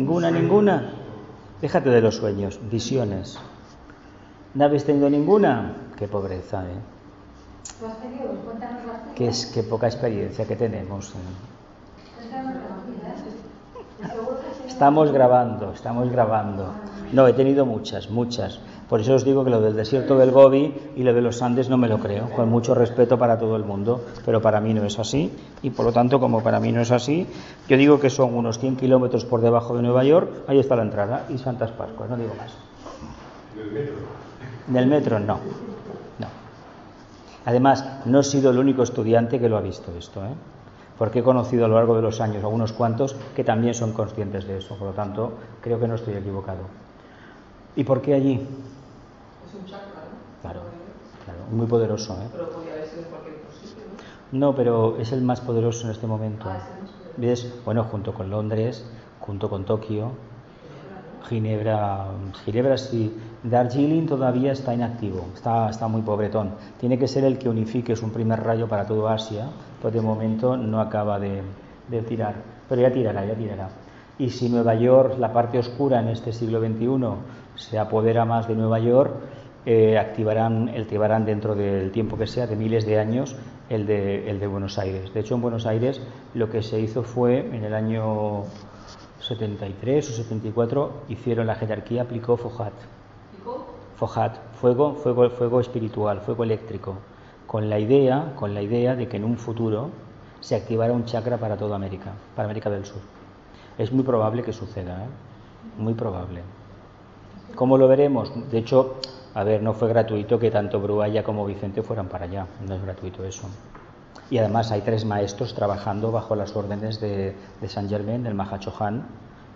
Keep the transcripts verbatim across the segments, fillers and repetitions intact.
¿Ninguna, ninguna? Déjate de los sueños, visiones. ¿No habéis tenido ninguna? Qué pobreza, ¿eh? Que es que poca experiencia que tenemos. Estamos grabando, estamos grabando. No, he tenido muchas, muchas. Por eso os digo que lo del desierto del Gobi y lo de los Andes no me lo creo, con mucho respeto para todo el mundo, pero para mí no es así, y por lo tanto, como para mí no es así, yo digo que son unos cien kilómetros por debajo de Nueva York, ahí está la entrada, y Santas Pascuas, no digo más. ¿Del metro? Del metro no, no. Además, no he sido el único estudiante que lo ha visto esto, ¿eh? Porque he conocido a lo largo de los años a unos cuantos que también son conscientes de eso, por lo tanto, creo que no estoy equivocado. ¿Y por qué allí? Es un chakra, ¿no? Claro, claro, muy poderoso, ¿eh? Pero podría haber sido en cualquier sitio, ¿no? No, pero es el más poderoso en este momento. Ah, ¿ves? Bueno, junto con Londres, junto con Tokio, Ginebra, Ginebra sí. Darjeeling todavía está inactivo, está, está muy pobretón. Tiene que ser el que unifique, es un primer rayo para todo Asia, pero de momento no acaba de, de tirar. Pero ya tirará, ya tirará. Y si Nueva York, la parte oscura en este siglo veintiuno, se apodera más de Nueva York, eh, activarán, activarán dentro del tiempo que sea, de miles de años, el de, el de Buenos Aires. De hecho, en Buenos Aires lo que se hizo fue, en el año setenta y tres o setenta y cuatro, hicieron la jerarquía, aplicó Fohat. Fohat, fuego, fuego, fuego espiritual, fuego eléctrico, con la idea, con la idea de que en un futuro se activara un chakra para toda América, para América del Sur. Es muy probable que suceda, ¿eh? Muy probable. ¿Cómo lo veremos? De hecho, a ver, no fue gratuito que tanto Brualla como Vicente fueran para allá, no es gratuito eso. Y además hay tres maestros trabajando bajo las órdenes de, de Saint Germain, del Mahachohan,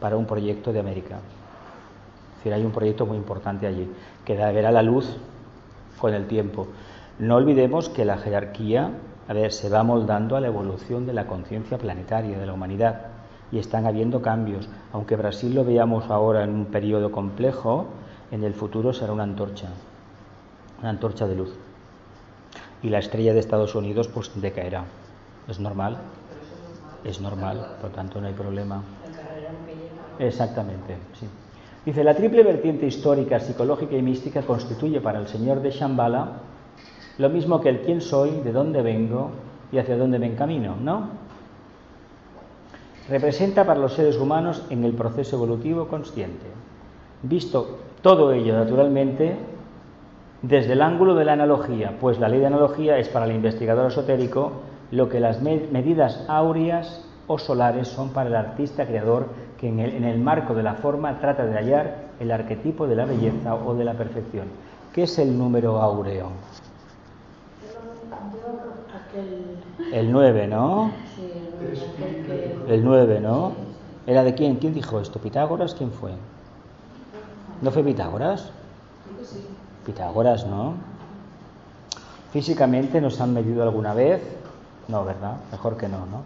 para un proyecto de América. Es decir, hay un proyecto muy importante allí, que verá la luz con el tiempo. No olvidemos que la jerarquía, a ver, se va moldando a la evolución de la conciencia planetaria, de la humanidad. Y están habiendo cambios. Aunque Brasil lo veamos ahora en un periodo complejo, en el futuro será una antorcha, una antorcha de luz. Y la estrella de Estados Unidos pues decaerá. ¿Es normal? Es normal, por lo tanto no hay problema. Exactamente, sí. Dice, la triple vertiente histórica, psicológica y mística constituye para el señor de Shambhala lo mismo que el quién soy, de dónde vengo y hacia dónde me encamino, ¿no? Representa para los seres humanos en el proceso evolutivo consciente. Visto todo ello, naturalmente, desde el ángulo de la analogía, pues la ley de analogía es para el investigador esotérico lo que las me- medidas áureas o solares son para el artista creador que en el, en el marco de la forma trata de hallar el arquetipo de la belleza o de la perfección. ¿Qué es el número áureo? El nueve, ¿no? El nueve, ¿no? ¿Era de quién? ¿Quién dijo esto? ¿Pitágoras? ¿Quién fue? ¿No fue Pitágoras? Pitágoras, ¿no? ¿Físicamente nos han medido alguna vez? No, ¿verdad? Mejor que no, ¿no?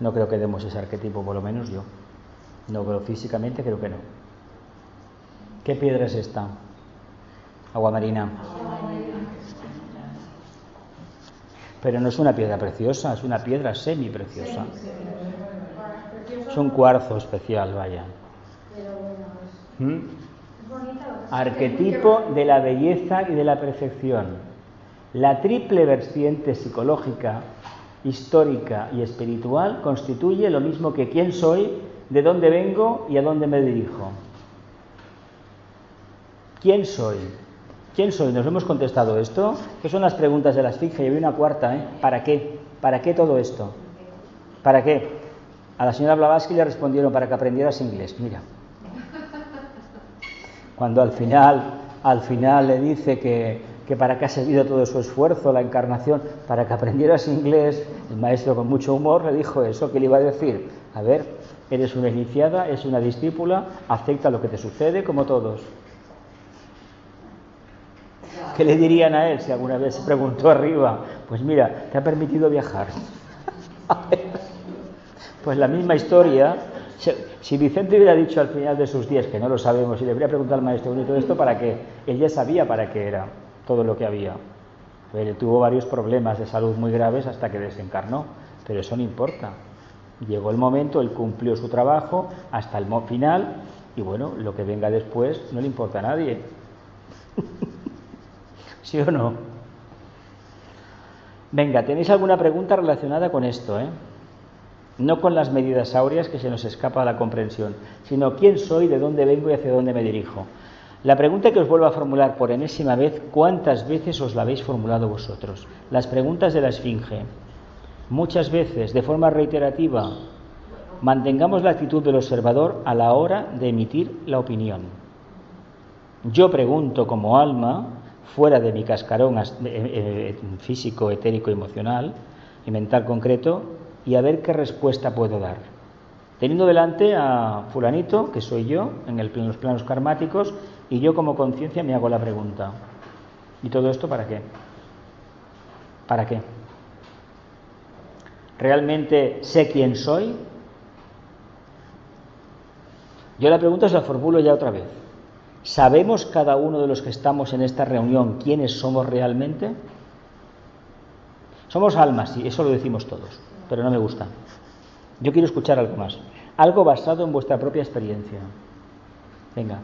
No creo que demos ese arquetipo, por lo menos yo. No, pero físicamente creo que no. ¿Qué piedra es esta? Agua marina. Pero no es una piedra preciosa, es una piedra semi preciosa. Es un cuarzo especial, vaya. ¿Mm? Arquetipo de la belleza y de la perfección. La triple vertiente psicológica, histórica y espiritual constituye lo mismo que quién soy, de dónde vengo y a dónde me dirijo. ¿Quién soy? ¿Quién soy? Nos hemos contestado esto. ¿Qué son las preguntas de la esfinge? Y había una cuarta, ¿eh? ¿Para qué? ¿Para qué todo esto? ¿Para qué? A la señora Blavatsky le respondieron para que aprendieras inglés. Mira. Cuando al final, al final le dice que, que para qué ha servido todo su esfuerzo, la encarnación, para que aprendieras inglés, el maestro con mucho humor le dijo eso, que le iba a decir, a ver, eres una iniciada, eres una discípula, acepta lo que te sucede como todos. ¿Qué le dirían a él si alguna vez se preguntó arriba? Pues mira, te ha permitido viajar. Pues la misma historia. Si Vicente hubiera dicho al final de sus días, que no lo sabemos, y le hubiera preguntado al maestro, ¿y todo esto para qué? Él ya sabía para qué era todo lo que había. Él tuvo varios problemas de salud muy graves hasta que desencarnó, pero eso no importa. Llegó el momento, él cumplió su trabajo hasta el final y bueno, lo que venga después no le importa a nadie. ¿Sí o no? Venga, ¿tenéis alguna pregunta relacionada con esto, eh? No con las medidas áureas, que se nos escapa a la comprensión, sino quién soy, de dónde vengo y hacia dónde me dirijo. La pregunta que os vuelvo a formular por enésima vez, ¿cuántas veces os la habéis formulado vosotros? Las preguntas de la esfinge. Muchas veces, de forma reiterativa. Mantengamos la actitud del observador a la hora de emitir la opinión. Yo pregunto como alma, fuera de mi cascarón físico, etérico, emocional y mental concreto, y a ver qué respuesta puedo dar. Teniendo delante a fulanito, que soy yo, en, el, en los planos karmáticos, y yo como conciencia me hago la pregunta. ¿Y todo esto para qué? ¿Para qué? ¿Realmente sé quién soy? Yo la pregunta os la formulo ya otra vez. ¿Sabemos cada uno de los que estamos en esta reunión quiénes somos realmente? Somos almas, sí, eso lo decimos todos, pero no me gusta. Yo quiero escuchar algo más, algo basado en vuestra propia experiencia. Venga.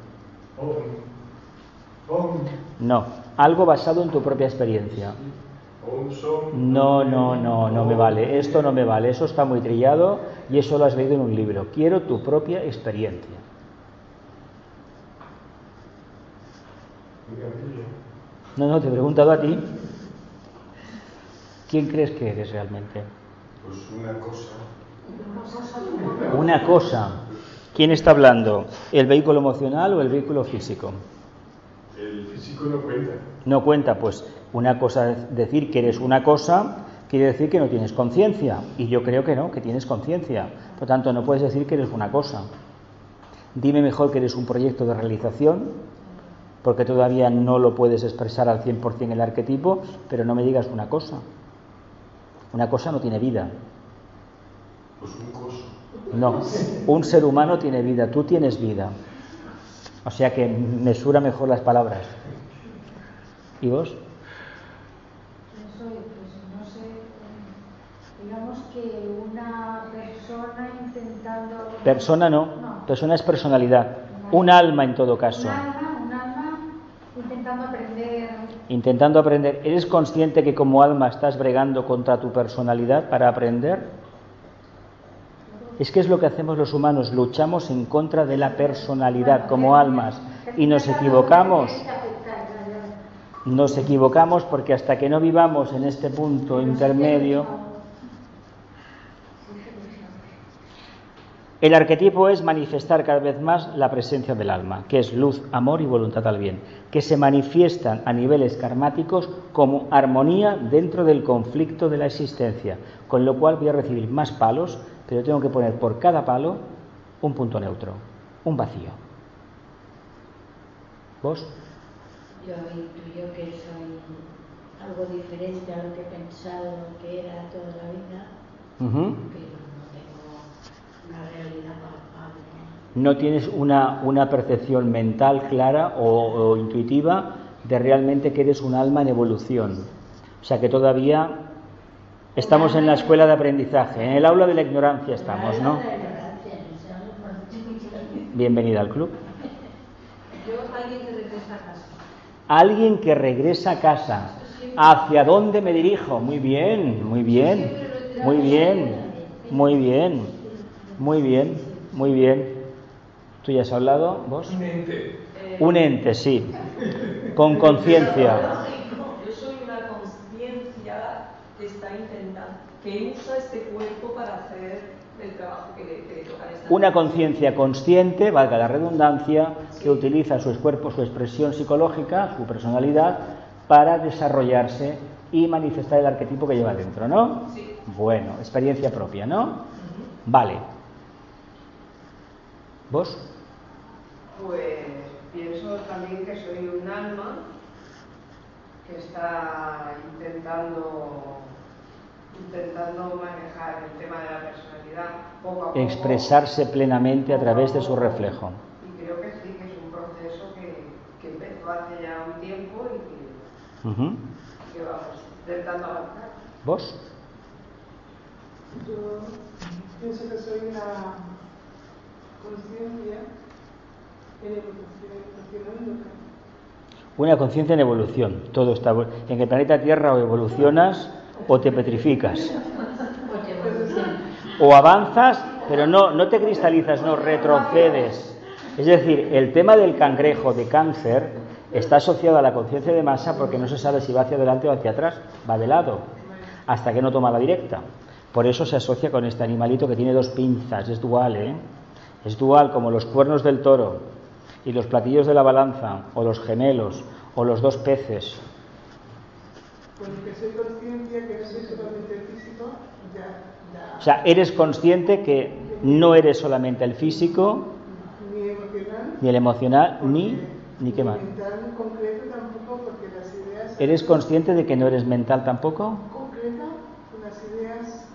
No, algo basado en tu propia experiencia. No, no, no, no me vale. Esto no me vale. Eso está muy trillado y eso lo has leído en un libro. Quiero tu propia experiencia. No, no, te he preguntado a ti. ¿Quién crees que eres realmente? Pues una cosa. Una cosa. ¿Quién está hablando? ¿El vehículo emocional o el vehículo físico? El físico no cuenta. No cuenta, pues. Una cosa es decir que eres una cosa, quiere decir que no tienes conciencia. Y yo creo que no, que tienes conciencia. Por tanto, no puedes decir que eres una cosa. Dime mejor que eres un proyecto de realización, porque todavía no lo puedes expresar al cien por cien el arquetipo, pero no me digas una cosa. Una cosa no tiene vida. Pues un coso. No, un ser humano tiene vida, tú tienes vida. O sea que mesura mejor las palabras. ¿Y vos? Que una persona intentando... Persona no, no. Persona es personalidad. Vale. Un alma en todo caso. Un alma, un alma intentando aprender. Intentando aprender. ¿Eres consciente que como alma estás bregando contra tu personalidad para aprender? Es que es lo que hacemos los humanos, luchamos en contra de la personalidad como almas y nos equivocamos. Nos equivocamos porque hasta que no vivamos en este punto intermedio... El arquetipo es manifestar cada vez más la presencia del alma, que es luz, amor y voluntad al bien, que se manifiestan a niveles karmáticos como armonía dentro del conflicto de la existencia, con lo cual voy a recibir más palos, pero tengo que poner por cada palo un punto neutro, un vacío. ¿Vos? Yo intuyo que soy algo diferente a lo que he pensado que era toda la vida. Uh-huh. No tienes una, una percepción mental clara o, o intuitiva de realmente que eres un alma en evolución. O sea que todavía estamos en la escuela de aprendizaje, en el aula de la ignorancia estamos, ¿no? Bienvenida al club. Alguien que regresa a casa. ¿Hacia dónde me dirijo? Muy bien, muy bien, muy bien, muy bien, muy bien, muy bien. ¿Tú ya has hablado, vos? Un ente. Eh, un ente, sí. Con conciencia. Yo soy una conciencia que está intentando, que usa este cuerpo para hacer el trabajo que le, que le toca. Una conciencia consciente, valga la redundancia, que utiliza su cuerpo, su expresión psicológica, su personalidad, para desarrollarse y manifestar el arquetipo que lleva dentro, ¿no? Sí. Bueno, experiencia propia, ¿no? Uh-huh. Vale. ¿Vos? Pues pienso también que soy un alma que está intentando, intentando manejar el tema de la personalidad poco a poco. Expresarse plenamente a través de su reflejo. Y creo que sí, que es un proceso que, que empezó hace ya un tiempo y que, uh-huh, que vamos intentando avanzar. ¿Vos? Yo pienso que soy una conciencia en evolución. Una conciencia en evolución. Todo está en el planeta Tierra, o evolucionas o te petrificas. O avanzas, pero no, no te cristalizas, no retrocedes. Es decir, el tema del cangrejo, de cáncer, está asociado a la conciencia de masa porque no se sabe si va hacia adelante o hacia atrás, va de lado, hasta que no toma la directa. Por eso se asocia con este animalito que tiene dos pinzas, es dual, ¿eh? Es dual como los cuernos del toro y los platillos de la balanza, o los gemelos, o los dos peces. Pues que soy consciente que no soy solamente físico, ya, ya. O sea, eres consciente que no eres solamente el físico, ni emocional, ni el emocional, ni, ni qué más. Mental concreto tampoco, porque las ideas... ¿Eres consciente de que no eres mental tampoco? Concreta, las ideas...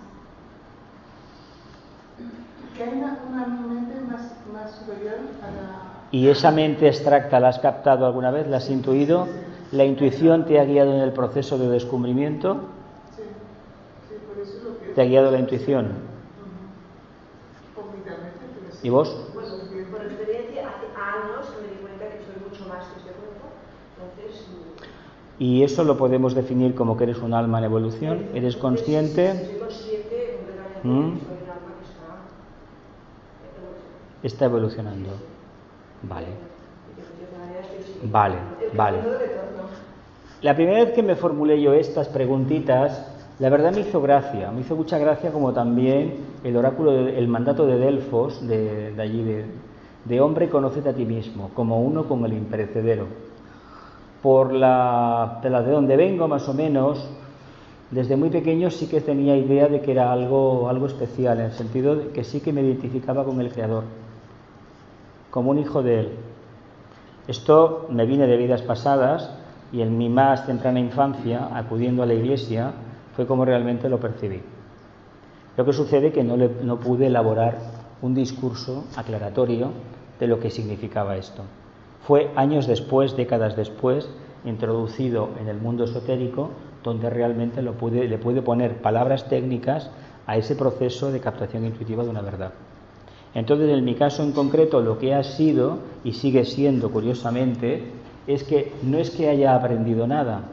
Que hay una, una mente más, más superior a la... ¿Y esa mente extracta la has captado alguna vez? ¿La has intuido? ¿La intuición te ha guiado en el proceso de descubrimiento? Sí, sí, por eso lo que... ¿Te ha guiado la intuición? ¿Y vos? Pues por experiencia, hace años me di cuenta que soy mucho más que ese grupo, entonces... ¿Y eso lo podemos definir como que eres un alma en evolución? ¿Eres consciente? Soy consciente, completamente, soy un alma que está... Está evolucionando. Vale, vale, vale. La primera vez que me formulé yo estas preguntitas, la verdad me hizo gracia, me hizo mucha gracia, como también el oráculo, de, el mandato de Delfos, de, de allí, de, de hombre, conócete a ti mismo, como uno con el imperecedero. Por la, de, la de donde vengo, más o menos, desde muy pequeño sí que tenía idea de que era algo, algo especial, en el sentido de que sí que me identificaba con el Creador, como un hijo de él. Esto me vine de vidas pasadas y en mi más temprana infancia, acudiendo a la iglesia, fue como realmente lo percibí. Lo que sucede es que no, le, no pude elaborar un discurso aclaratorio de lo que significaba esto. Fue años después, décadas después, introducido en el mundo esotérico, donde realmente lo pude, le pude poner palabras técnicas a ese proceso de captación intuitiva de una verdad. Entonces, en mi caso en concreto, lo que ha sido y sigue siendo, curiosamente, es que no es que haya aprendido nada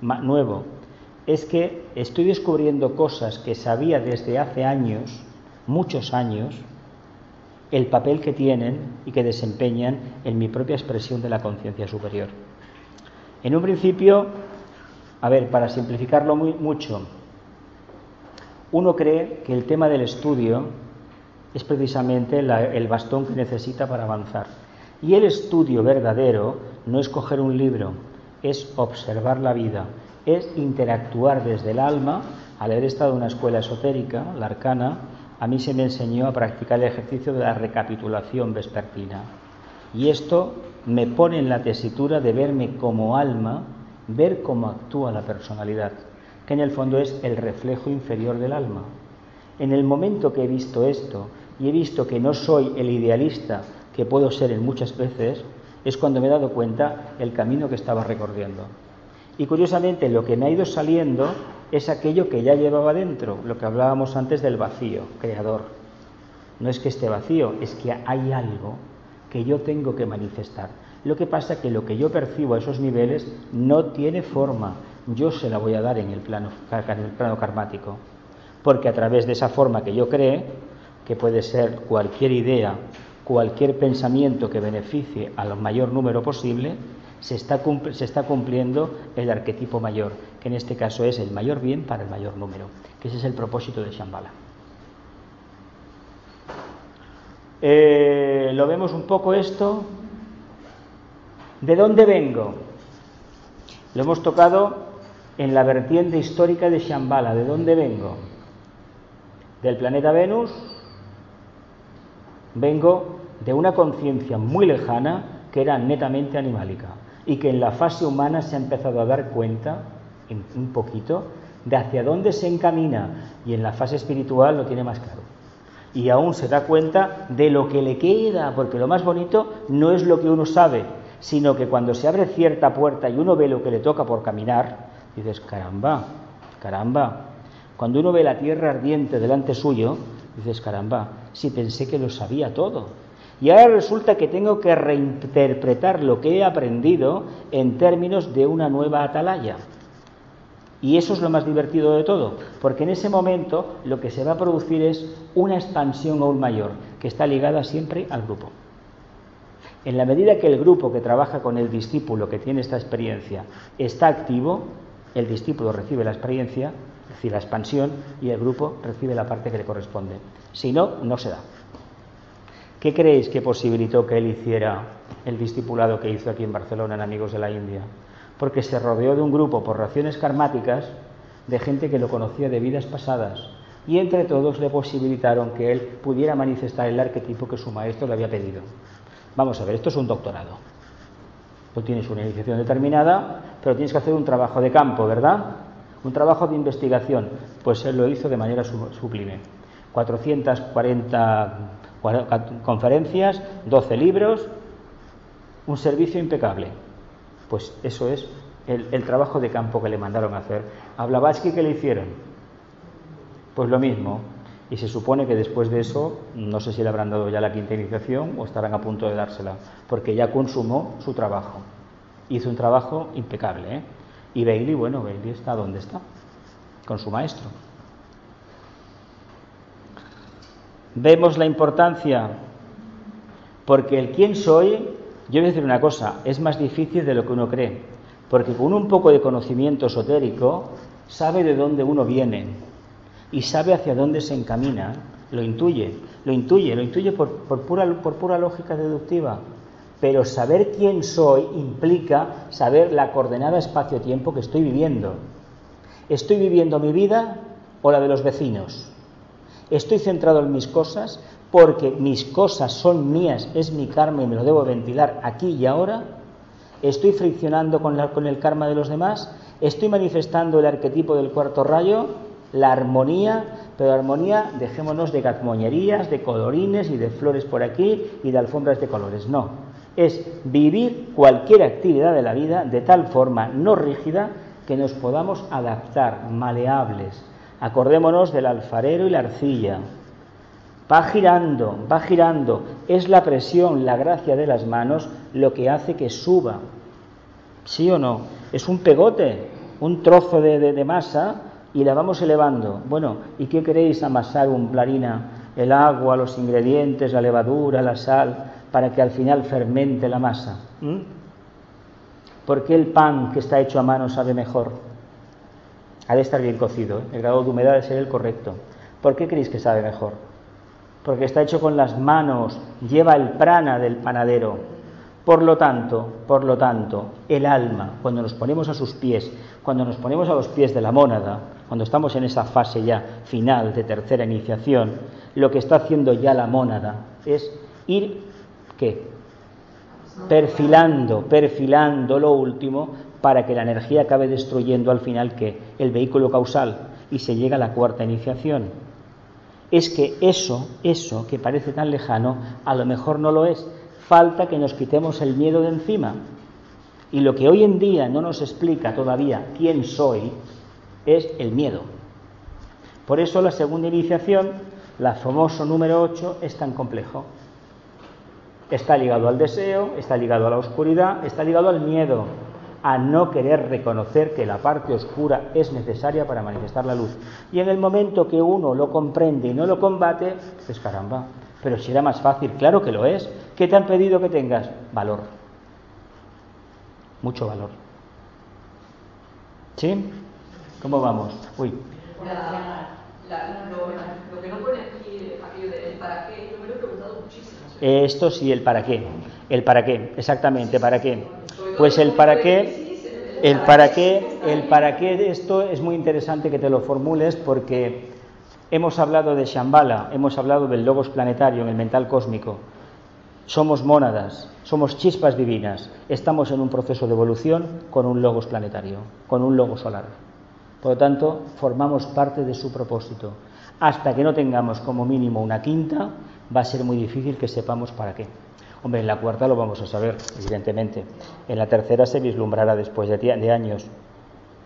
nuevo, es que estoy descubriendo cosas que sabía desde hace años, muchos años, el papel que tienen y que desempeñan en mi propia expresión de la conciencia superior. En un principio, a ver, para simplificarlo muy, mucho, uno cree que el tema del estudio es precisamente la, el bastón que necesita para avanzar. Y el estudio verdadero no es coger un libro, es observar la vida, es interactuar desde el alma. Al haber estado en una escuela esotérica, la Arcana, a mí se me enseñó a practicar el ejercicio de la recapitulación vespertina. Y esto me pone en la tesitura de verme como alma, ver cómo actúa la personalidad, que en el fondo es el reflejo inferior del alma. En el momento que he visto esto, y he visto que no soy el idealista que puedo ser en muchas veces, es cuando me he dado cuenta el camino que estaba recorriendo. Y curiosamente lo que me ha ido saliendo es aquello que ya llevaba dentro, lo que hablábamos antes del vacío creador. No es que esté vacío, es que hay algo que yo tengo que manifestar. Lo que pasa es que lo que yo percibo a esos niveles no tiene forma, yo se la voy a dar en el plano, en el plano karmático. Porque a través de esa forma que yo cree, que puede ser cualquier idea, cualquier pensamiento que beneficie al mayor número posible, se está, se está cumpliendo el arquetipo mayor, que en este caso es el mayor bien para el mayor número, que ese es el propósito de Shambhala. Eh, ¿Lo vemos un poco esto? ¿De dónde vengo? Lo hemos tocado en la vertiente histórica de Shambhala. ¿De dónde vengo? Del planeta Venus. Vengo de una conciencia muy lejana que era netamente animálica y que en la fase humana se ha empezado a dar cuenta, en un poquito, de hacia dónde se encamina, y en la fase espiritual lo tiene más claro. Y aún se da cuenta de lo que le queda, porque lo más bonito no es lo que uno sabe, sino que cuando se abre cierta puerta y uno ve lo que le toca por caminar, dices, caramba, caramba. Cuando uno ve la tierra ardiente delante suyo, Dices, caramba, si pensé que lo sabía todo. Y ahora resulta que tengo que reinterpretar lo que he aprendido en términos de una nueva atalaya. Y eso es lo más divertido de todo, porque en ese momento lo que se va a producir es una expansión aún mayor, que está ligada siempre al grupo. En la medida que el grupo que trabaja con el discípulo que tiene esta experiencia está activo, el discípulo recibe la experiencia, es decir, la expansión, y el grupo recibe la parte que le corresponde. Si no, no se da. ¿Qué creéis que posibilitó que él hiciera el discipulado que hizo aquí en Barcelona en Amigos de la India? Porque se rodeó de un grupo, por razones karmáticas, de gente que lo conocía de vidas pasadas, y entre todos le posibilitaron que él pudiera manifestar el arquetipo que su maestro le había pedido. Vamos a ver, esto es un doctorado. Tú tienes una iniciación determinada, pero tienes que hacer un trabajo de campo, ¿verdad? Un trabajo de investigación. Pues él lo hizo de manera sublime. cuatrocientas cuarenta conferencias, doce libros, un servicio impecable. Pues eso es el, el trabajo de campo que le mandaron a hacer. A Blavatsky, ¿qué le hicieron? Pues lo mismo. Y se supone que después de eso, no sé si le habrán dado ya la quinta iniciación o estarán a punto de dársela, porque ya consumó su trabajo. Hizo un trabajo impecable, ¿eh? Y Bailey, bueno, Bailey está donde está, con su maestro. Vemos la importancia, porque el quién soy, yo voy a decir una cosa, es más difícil de lo que uno cree, porque con un poco de conocimiento esotérico sabe de dónde uno viene. Y sabe hacia dónde se encamina, lo intuye, lo intuye, lo intuye por, por, pura, por pura lógica deductiva. Pero saber quién soy implica saber la coordenada espacio-tiempo que estoy viviendo. ¿Estoy viviendo mi vida o la de los vecinos? ¿Estoy centrado en mis cosas porque mis cosas son mías, es mi karma y me lo debo ventilar aquí y ahora? ¿Estoy friccionando con, la, con el karma de los demás? ¿Estoy manifestando el arquetipo del cuarto rayo? La armonía, pero armonía, dejémonos de gazmoñerías, de colorines y de flores por aquí y de alfombras de colores. No, es vivir cualquier actividad de la vida de tal forma no rígida que nos podamos adaptar, maleables. Acordémonos del alfarero y la arcilla. Va girando, va girando. Es la presión, la gracia de las manos lo que hace que suba. ¿Sí o no? Es un pegote, un trozo de, de, de masa. Y la vamos elevando. Bueno, ¿y qué queréis amasar un planina? El agua, los ingredientes, la levadura, la sal, para que al final fermente la masa. ¿Mm? ¿Por qué el pan que está hecho a mano sabe mejor? Ha de estar bien cocido, ¿eh? El grado de humedad debe ser el correcto. ¿Por qué creéis que sabe mejor? Porque está hecho con las manos, lleva el prana del panadero. Por lo tanto, por lo tanto, el alma, cuando nos ponemos a sus pies, cuando nos ponemos a los pies de la mónada, cuando estamos en esa fase ya final de tercera iniciación, lo que está haciendo ya la mónada es ir, ¿qué? Perfilando, perfilando lo último para que la energía acabe destruyendo al final, ¿qué? El vehículo causal, y se llega a la cuarta iniciación. Es que eso, eso que parece tan lejano, a lo mejor no lo es. Falta que nos quitemos el miedo de encima. Y lo que hoy en día no nos explica todavía quién soy es el miedo. Por eso la segunda iniciación, la famosa número ocho, es tan complejo. Está ligado al deseo, está ligado a la oscuridad, está ligado al miedo, a no querer reconocer que la parte oscura es necesaria para manifestar la luz. Y en el momento que uno lo comprende y no lo combate, pues caramba, pero si era más fácil, claro que lo es. ¿Qué te han pedido que tengas? Valor. Mucho valor. ¿Sí? ¿Cómo vamos? Uy. La, la, lo, lo que no pone aquí, aquello del para qué, yo me lo he preguntado muchísimo. Esto sí, el para qué. El para qué, exactamente, ¿para qué? Pues el para qué, el para qué, el para qué de esto es muy interesante que te lo formules, porque hemos hablado de Shambhala, hemos hablado del logos planetario en el mental cósmico. Somos mónadas, somos chispas divinas, estamos en un proceso de evolución con un logos planetario, con un logos solar. Por lo tanto, formamos parte de su propósito. Hasta que no tengamos como mínimo una quinta, va a ser muy difícil que sepamos para qué. Hombre, en la cuarta lo vamos a saber, evidentemente. En la tercera se vislumbrará después de, de años.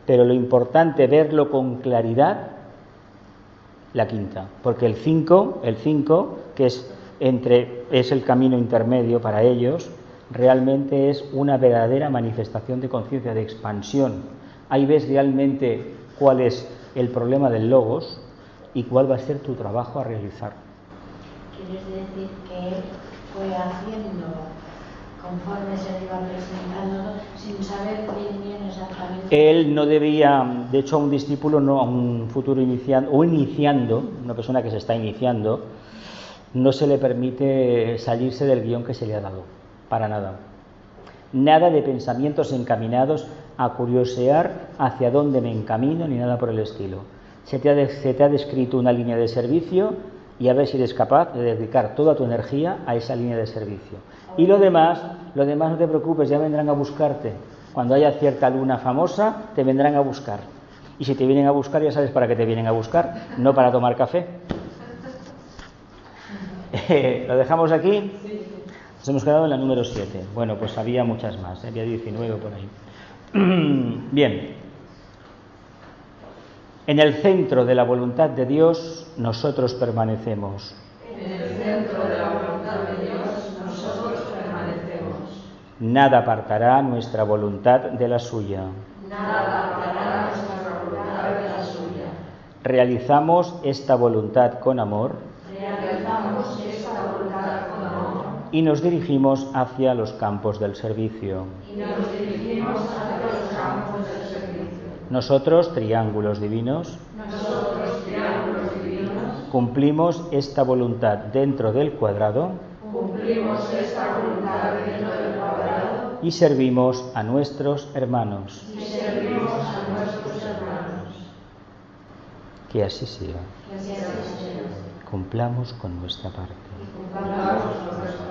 Pero lo importante, verlo con claridad, la quinta, porque el cinco, el cinco, que es entre, es el camino intermedio para ellos, realmente es una verdadera manifestación de conciencia, de expansión. Ahí ves realmente cuál es el problema del logos y cuál va a ser tu trabajo a realizar. ¿Quieres decir que fue haciendo conforme se iba presentando sin saber bien, bien exactamente? Él no debía, de hecho a un discípulo, no, a un futuro iniciando, o iniciando, una persona que se está iniciando, no se le permite salirse del guión que se le ha dado, para nada. Nada de pensamientos encaminados a curiosear hacia dónde me encamino, ni nada por el estilo. Se te ha, de, se te ha descrito una línea de servicio y a ver si eres capaz de dedicar toda tu energía a esa línea de servicio. Y lo demás, lo demás no te preocupes, ya vendrán a buscarte. Cuando haya cierta luna famosa, te vendrán a buscar. Y si te vienen a buscar, ya sabes para qué te vienen a buscar, no para tomar café. Eh, ¿Lo dejamos aquí? Nos hemos quedado en la número siete. Bueno, pues había muchas más, había diecinueve por ahí. Bien, en el centro de la voluntad de Dios nosotros permanecemos. En el centro de la voluntad de Dios nosotros permanecemos. Nada apartará nuestra voluntad de la suya. Nada apartará nuestra voluntad de la suya. Realizamos esta voluntad con amor. Realizamos esta voluntad con amor. Y nos dirigimos hacia los campos del servicio. Y nos dirigimos hacia los campos del servicio. Nosotros, triángulos divinos, Nosotros, triángulos divinos, cumplimos esta voluntad dentro del cuadrado. Cumplimos esta voluntad dentro del cuadrado. Y servimos a nuestros hermanos. Y servimos a nuestros hermanos. Que así sea. Que así sea. Cumplamos con nuestra parte. Y cumplamos con nuestra parte.